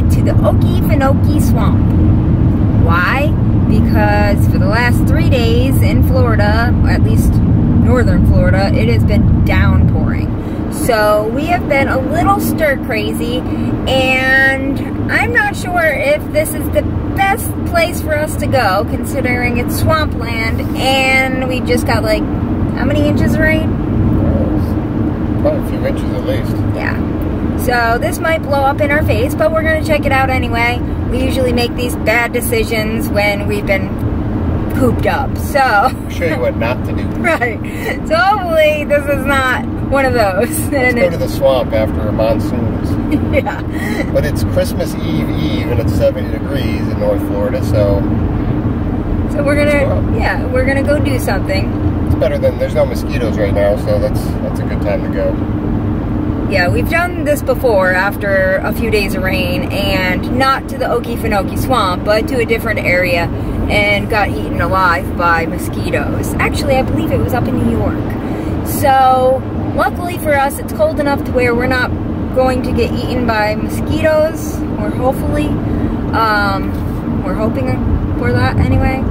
headed to the Okefenokee Swamp. Why? Because for the last 3 days in Florida, or at least northern Florida, it has been downpouring. So we have been a little stir-crazy, and I'm not sure if this is the best place for us to go, considering it's swampland, and we just got like, how many inches of rain? Probably a few inches at least. Yeah. So this might blow up in our face, but we're gonna check it out anyway. We usually make these bad decisions when we've been pooped up, so. I'll show you what not to do. Right, so hopefully this is not one of those. Let's go to the swamp after a monsoon. Yeah. But it's Christmas Eve and it's 70 degrees in North Florida, so. So we're gonna, yeah, we're gonna go do something. It's better than, there's no mosquitoes right now, so that's a good time to go. Yeah, we've done this before after a few days of rain, and not to the Okefenokee Swamp, but to a different area, and got eaten alive by mosquitoes. Actually, I believe it was up in New York. So, luckily for us, it's cold enough to where we're not going to get eaten by mosquitoes, or hopefully. We're hoping for that anyway.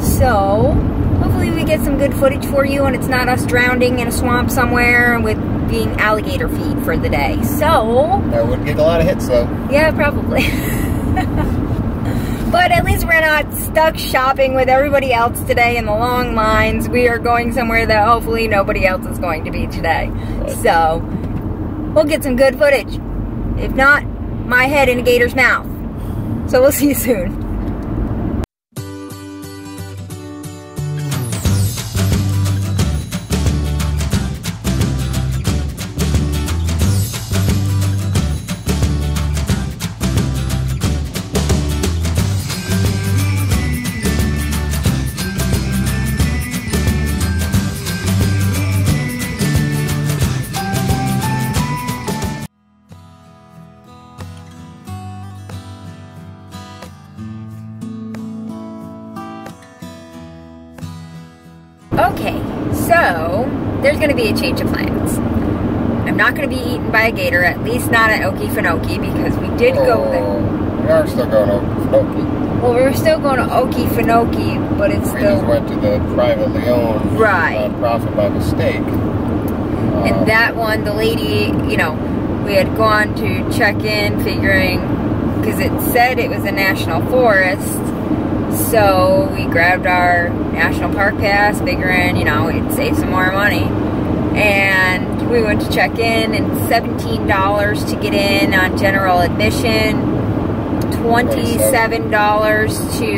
So, hopefully we get some good footage for you, and it's not us drowning in a swamp somewhere with being alligator feed for the day. So that would get a lot of hits though. Yeah, probably. But at least we're not stuck shopping with everybody else today in the long lines. We are going somewhere that hopefully nobody else is going to be today. Right. So we'll get some good footage. If not, my head in a gator's mouth. So we'll see you soon. Okay, so there's going to be a change of plans. I'm not going to be eaten by a gator, at least not at Okefenokee, because we did go there. We are still going to Okefenokee. Well, we were still going to Okefenokee, but it's still... We just went to the privately owned nonprofit by mistake. And that one, the lady, you know, we had gone to check in, figuring... Because it said it was a national forest. So we grabbed our National Park Pass, figuring, you know, we'd save some more money. And we went to check in, and $17 to get in on general admission, $27 to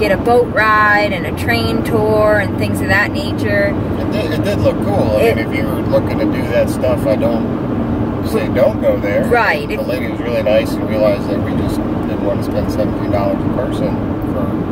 get a boat ride and a train tour and things of that nature. It did look cool. I mean, if you were looking to do that stuff, I don't say don't go there. Right. The lady was really nice and realized that we just didn't want to spend $17 a person.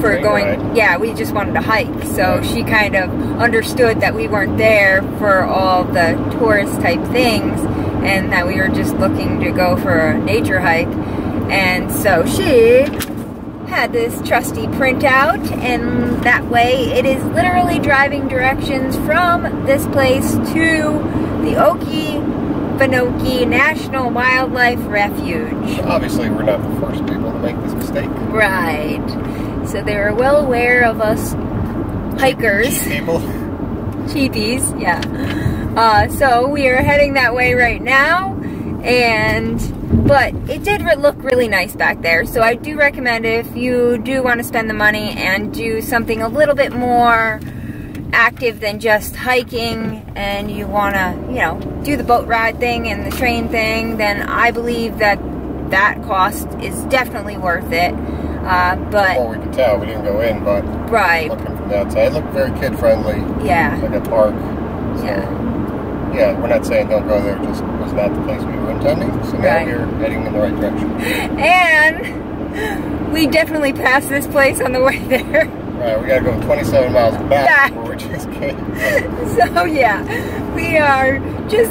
For going, yeah, we just wanted to hike, so she kind of understood that we weren't there for all the tourist type things, and that we were just looking to go for a nature hike. And so she had this trusty printout, and that way it is literally driving directions from this place to the Okefenokee National Wildlife Refuge. Obviously, we're not the first people to make this mistake. Right. So they were well aware of us hikers. Cheapies, yeah. So we are heading that way right now. But it did look really nice back there. So I do recommend, if you do want to spend the money and do something a little bit more active than just hiking, and you want to, you know, do the boat ride thing and the train thing, then I believe that cost is definitely worth it. But well, we could tell we didn't go in, but looking from the outside, it looked very kid friendly. Yeah, it's like a park. So, yeah, we're not saying don't go there. It just was not the place we were intending. So now we're heading in the right direction. And we definitely passed this place on the way there. Right, we got to go 27 miles back before we just came. So yeah, we are just,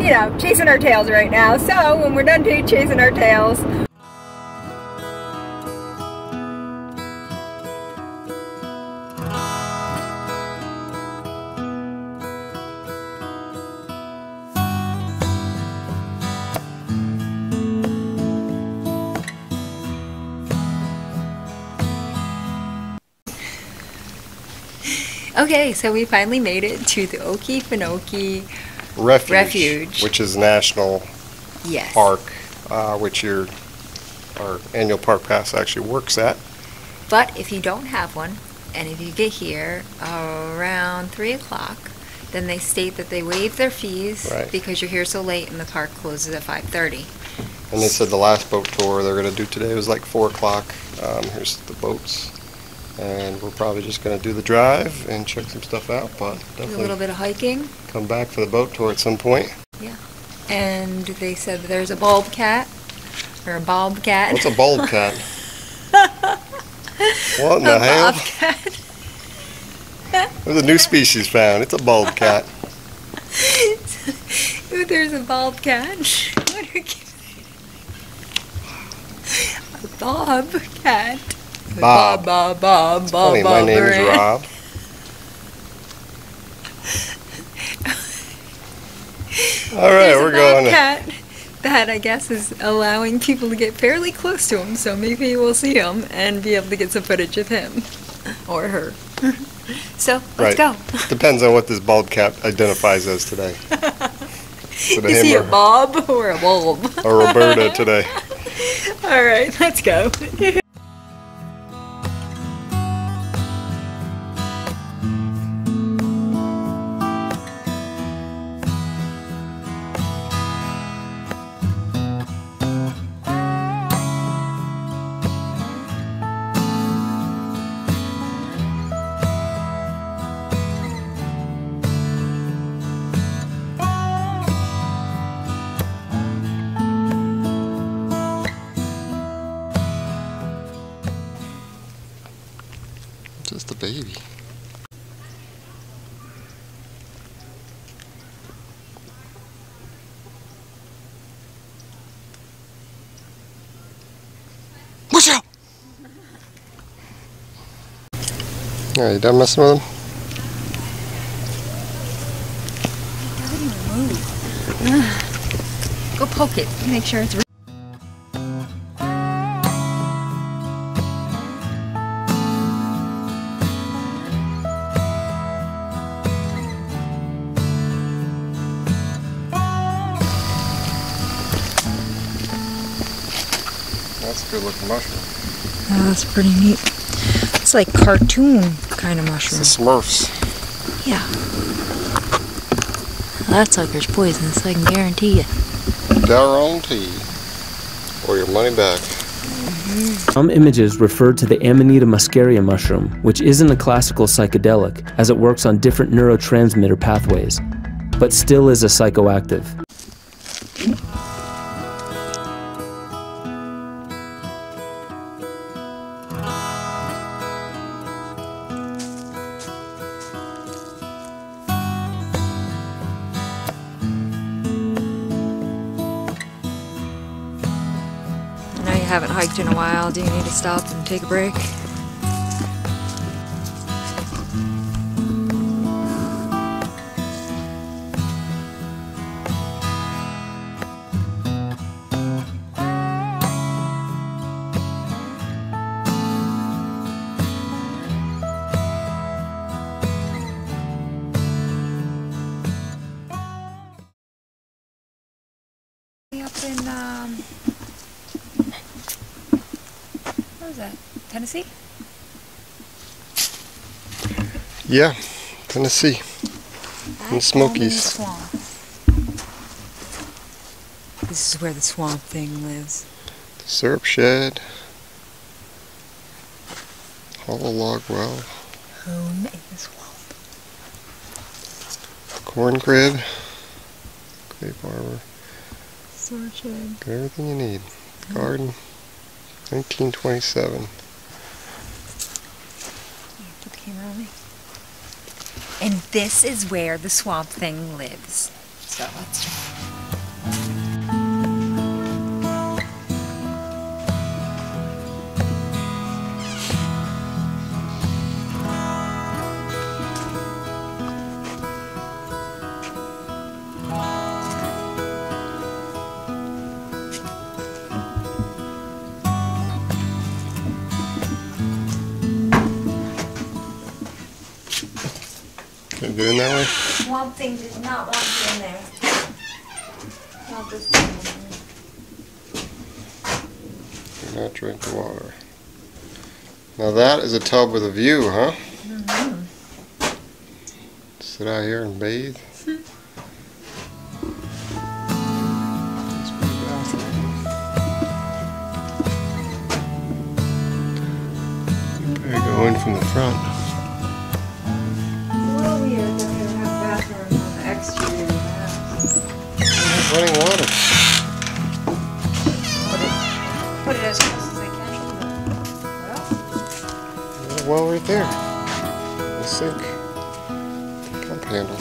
you know, chasing our tails right now. So when we're done chasing our tails. Okay, so we finally made it to the Okefenokee Refuge, which is national park, which our annual park pass actually works at. But if you don't have one, and if you get here around 3 o'clock, then they state that they waive their fees because you're here so late and the park closes at 5:30. And they said the last boat tour they're going to do today was like 4 o'clock. Here's the boats. And we're probably just going to do the drive and check some stuff out. But definitely a little bit of hiking. Come back for the boat tour at some point. Yeah. And they said there's a bobcat. What's a bobcat? What in the hell? There's a new species found. It's a bobcat. There's a bobcat. What are you kidding? A bobcat. Bob. Bob. It's funny, my name is Rob. Alright, we're going to... That, I guess, is allowing people to get fairly close to him, so maybe we'll see him and be able to get some footage of him. Or her. So, let's go. Depends on what this bobcat identifies as today. Is he a Bob or a bulb? Or Roberta today. Alright, let's go. Just a baby. Watch out! Alright, you done messing with him? It doesn't even move. Go poke it, make sure it's real. That's a good looking mushroom. Oh, that's pretty neat. It's like cartoon kind of mushroom. It's the Smurfs. Yeah. Well, that sucker's poisonous, I can guarantee you. Guarantee. Or your money back. Some images refer to the Amanita muscaria mushroom, which isn't a classical psychedelic, as it works on different neurotransmitter pathways, but still is a psychoactive. Haven't hiked in a while. Do you need to stop and take a break? Up in what was that? Tennessee? Yeah, Tennessee. And the Smokies. This is where the swamp thing lives. The syrup shed. Hollow log well. Home in the swamp. Corn crib. Grape arbor. Sword shed. Got everything you need. Garden. 1927. Put the camera on me. And this is where the swamp thing lives. So let's try. it good in that way? One thing does not want it in there. Not this one. Do not drink the water. Now that is a tub with a view, huh? Mm-hmm. Sit out here and bathe. There you go, in from the front. It's a little weird that they don't have bathrooms on the exterior of the house. Running water. Put it as close as I can. A little well right there. The sink. Pump handle.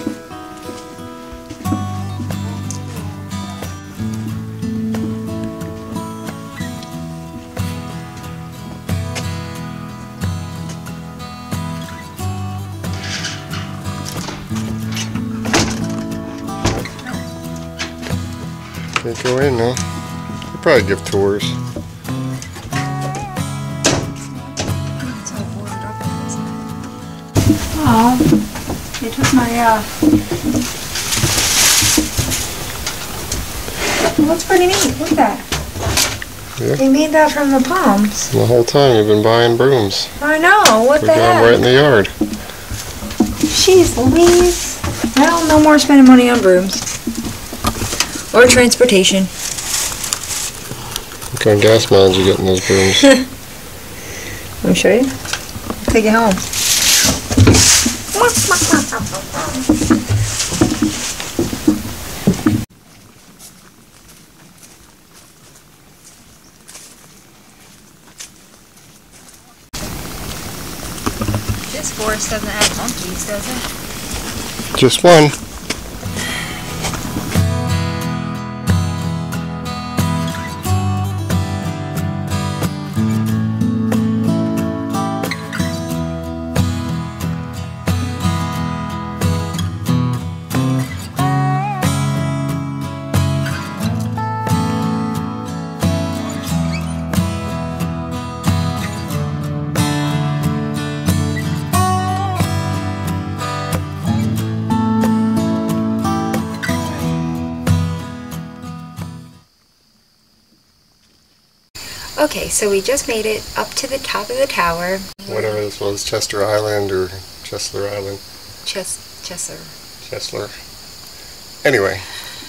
Can't go in now. They probably give tours. Aww. They took my, well, that's pretty neat. Look at that. Yeah. They made that from the palms. The whole time we've been buying brooms. I know. What the heck? Right in the yard. Jeez Louise. Well, no more spending money on brooms. Or transportation. What kind of gas mileage you get in those brooms? Let me show you. I'll take it home. This forest doesn't have monkeys, does it? Just one. Okay, so we just made it up to the top of the tower. Whatever this was, Chester Island or Chesler Island. Chesler. Anyway,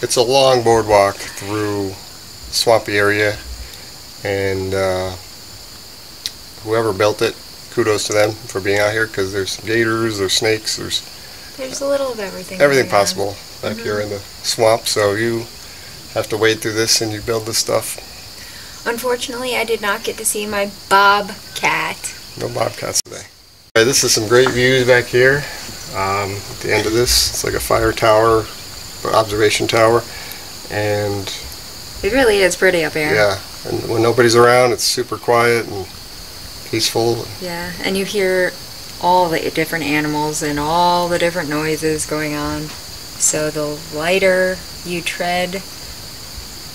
it's a long boardwalk through swampy area, and whoever built it, kudos to them for being out here, because there's gators, there's snakes, there's a little of everything. Everything possible back here in the swamp. So you have to wade through this and you build this stuff. Unfortunately, I did not get to see my bobcat. No bobcats today. Right, this is some great views back here. At the end of this, it's like a fire tower, observation tower, and it really is pretty up here. Yeah, and when nobody's around, it's super quiet and peaceful. Yeah, and you hear all the different animals and all the different noises going on. So the lighter you tread,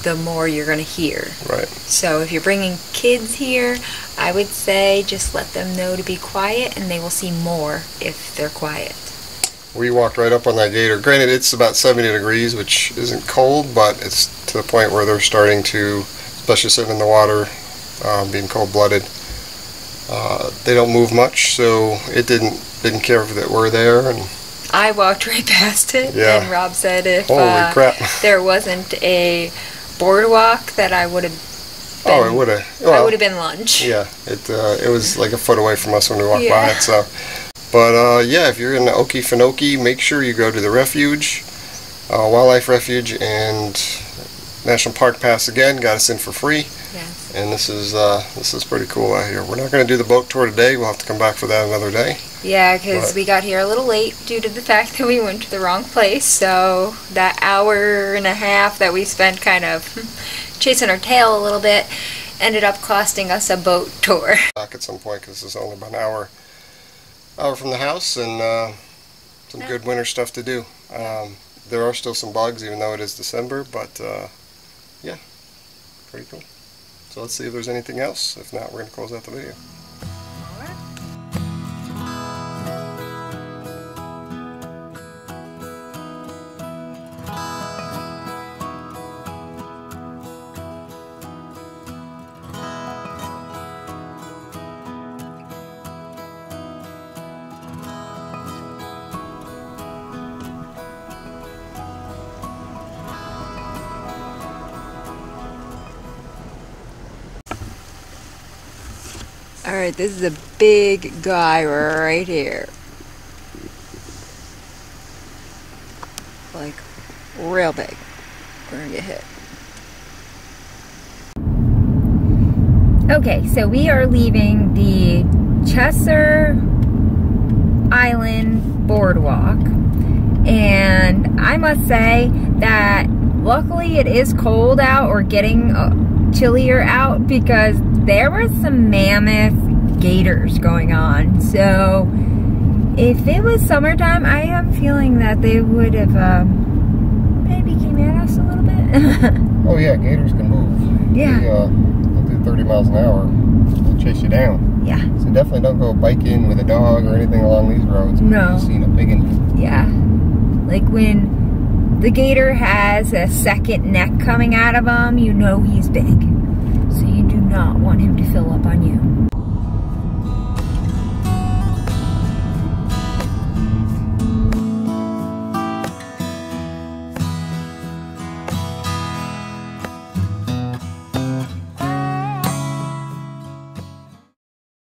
the more you're going to hear. Right. So if you're bringing kids here, I would say just let them know to be quiet, and they will see more if they're quiet. We walked right up on that gator. Granted, it's about 70 degrees, which isn't cold, but it's to the point where they're starting to, especially sitting in the water, being cold-blooded. They don't move much, so it didn't care that we're there. And I walked right past it, yeah. And Rob said if there wasn't a boardwalk that I would have been, I would have been lunch. Yeah, it was like a foot away from us when we walked by it. So, but yeah, if you're in Okefenokee, make sure you go to the refuge, wildlife refuge, and National Park Pass again got us in for free. Yes. And this is pretty cool out here. We're not going to do the boat tour today. We'll have to come back for that another day. Yeah, because we got here a little late due to the fact that we went to the wrong place. So that hour and a half that we spent kind of chasing our tail a little bit ended up costing us a boat tour. Back at some point, because it's only about an hour from the house, and some good winter stuff to do. There are still some bugs, even though it is December, but yeah, pretty cool. So let's see if there's anything else. If not, we're going to close out the video. All right. All right, this is a big guy right here. Like, real big. We're gonna get hit. Okay, so we are leaving the Chesser Island Boardwalk. And I must say that luckily it is cold out, or getting chillier out, because there were some mammoth gators going on. So if it was summertime, I am feeling that they would have maybe came at us a little bit. Oh yeah, gators can move. Yeah. They, up to 30 miles an hour, they'll chase you down. Yeah. So definitely don't go biking with a dog or anything along these roads. No. You've seen a big one. Yeah. Like when the gator has a second neck coming out of him, you know he's big. So you do not want him to fill up on you.